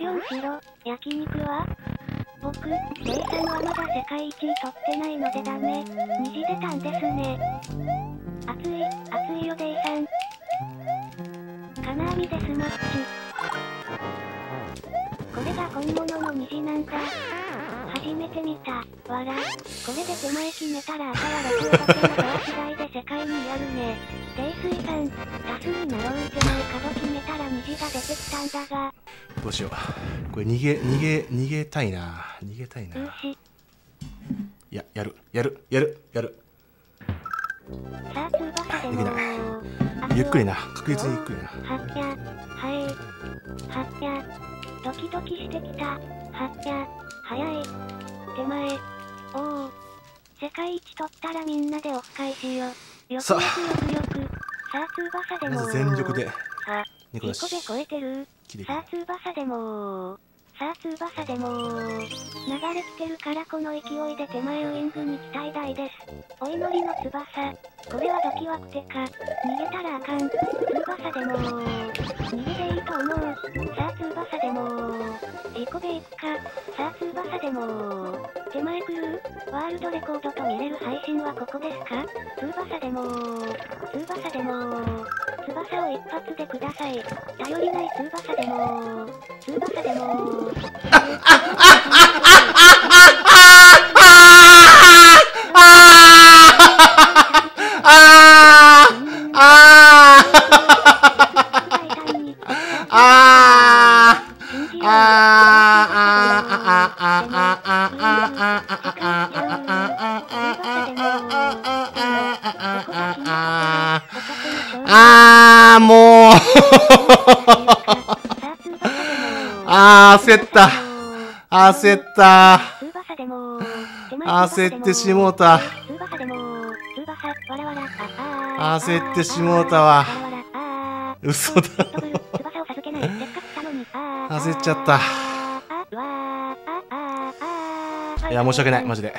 よーしろ、焼肉は僕、レイさんはまだ世界一位取ってないのでダメ。虹出たんですね。熱いよレイさん。金網デスマッチ。これが本物の虹なんだ。初めて見た。わら。これで手前決めたら朝は6をかけのドア次第で世界にやるね。冷水さん、多数に呪う手前角決めたら虹が出てきたんだが。どうしよう。これ逃げたいな。逃げたいな。いや、やる。さあ、翼でも。できない。ゆっくりな。確実にゆっくりな。はっきゃ。はっきゃ。ドキドキしてきた。はっきゃ。早い。手前。おお。世界一取ったらみんなでお返しよ。よく。さあ、翼でも。まず全力で。あ、2個で超えてる。さあ翼でも流れ来てるからこの勢いで手前ウイングに期待大です。お祈りの翼、これはドキワクテか。逃げたらあかん。翼でも逃げでいいと思う。さあ翼でも事故でいくか。さあ翼でも手前クルーワールドレコードと見れる配信はここですか。翼でも翼を一発でください。頼りない翼でももう焦った焦ってしもうたわ。嘘だ焦っちゃった。いや申し訳ないマジで。